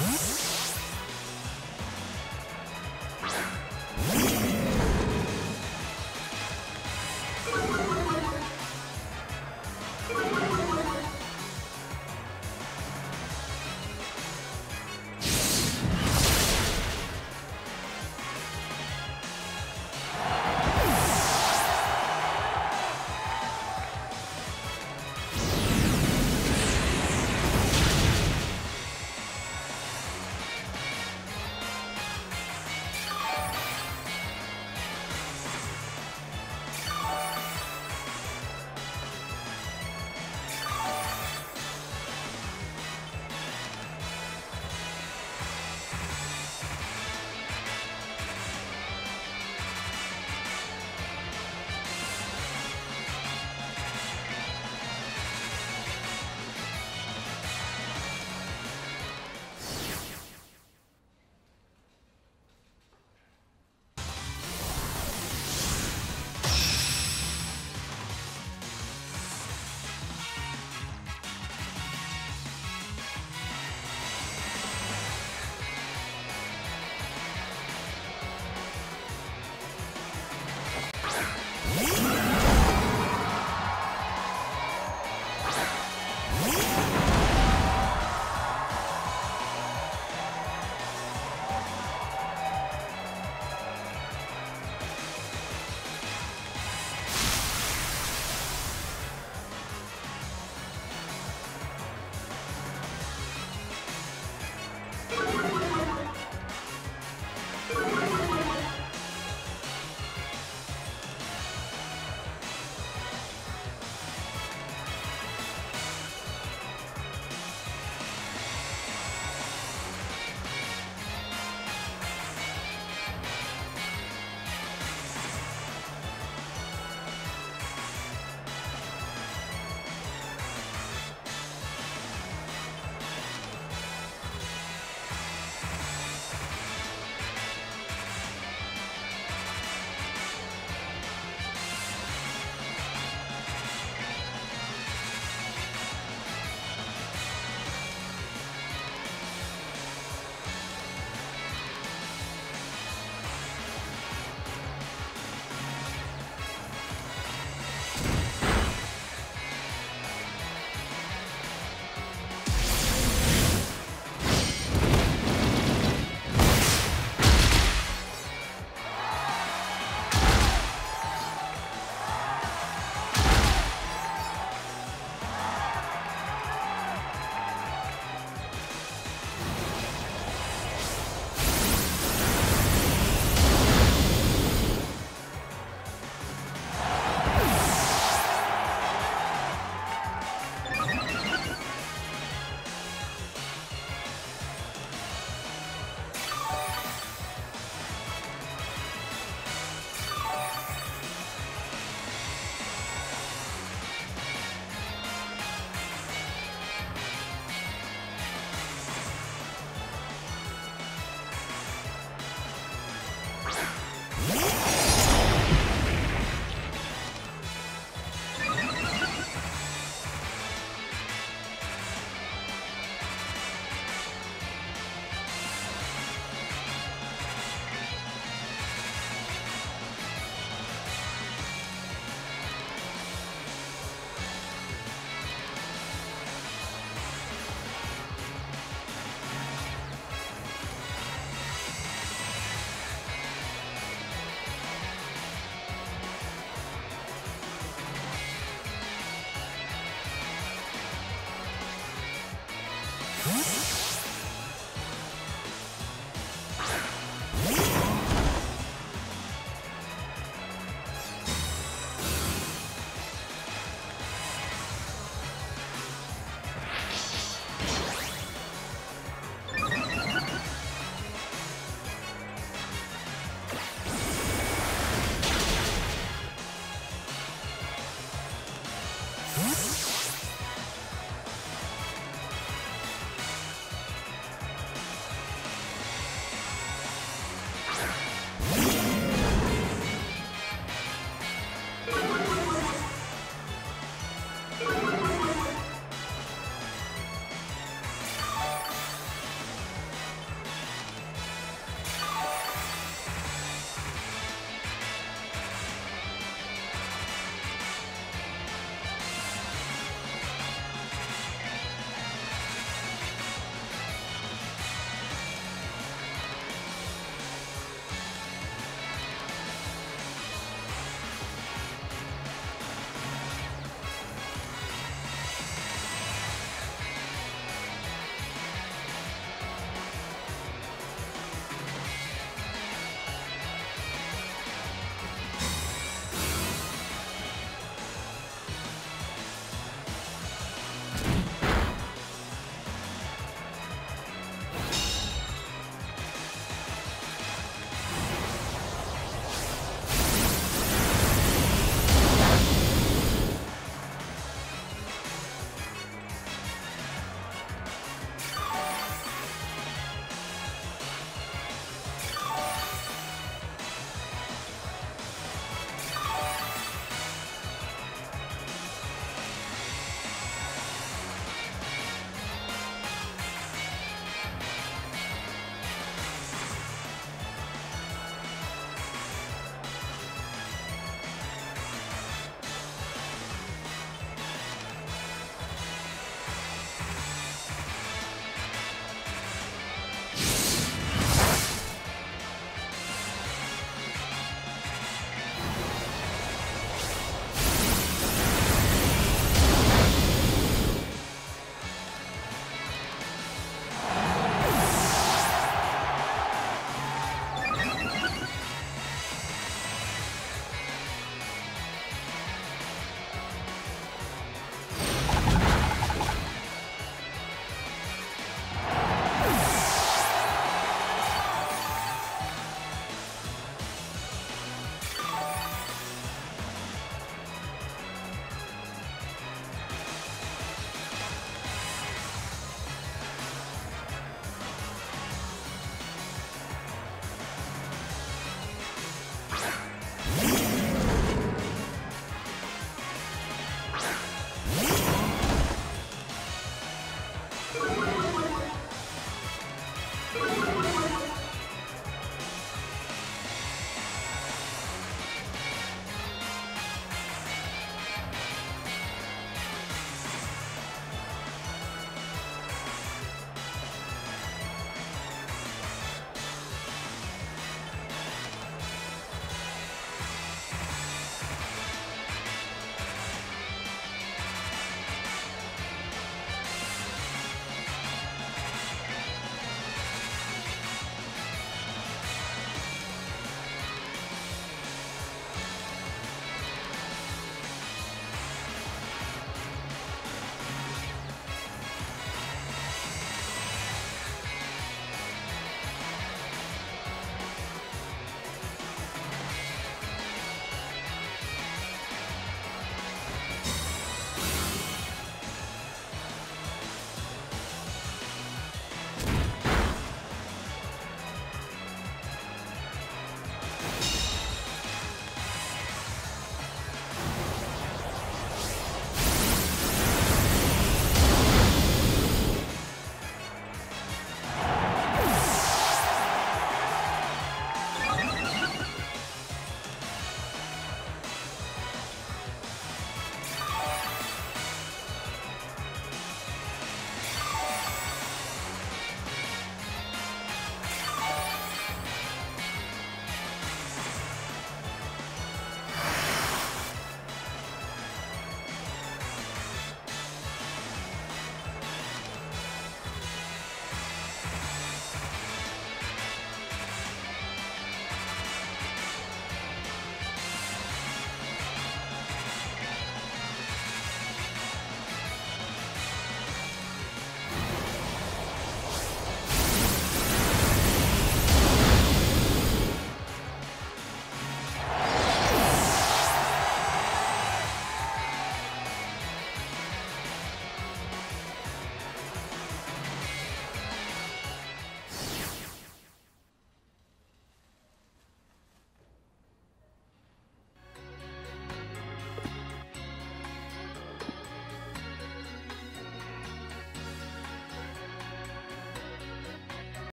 What?